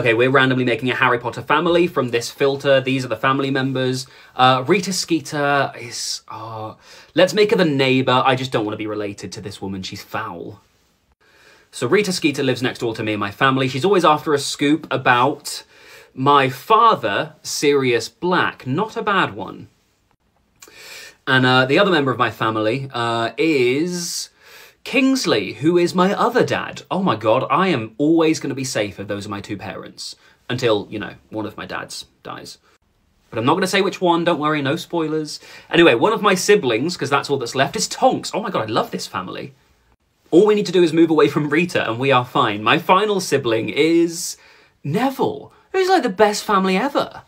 Okay, we're randomly making a Harry Potter family from this filter. These are the family members. Rita Skeeter is... let's make her the neighbour. I just don't want to be related to this woman. She's foul. So Rita Skeeter lives next door to me and my family. She's always after a scoop about my father, Sirius Black. Not a bad one. And the other member of my family is Kingsley, who is my other dad. Oh my God, I am always going to be safe if those are my two parents. Until, you know, one of my dads dies. But I'm not going to say which one, don't worry, no spoilers. Anyway, one of my siblings, because that's all that's left, is Tonks. Oh my God, I love this family. All we need to do is move away from Rita and we are fine. My final sibling is Neville, who's like the best family ever.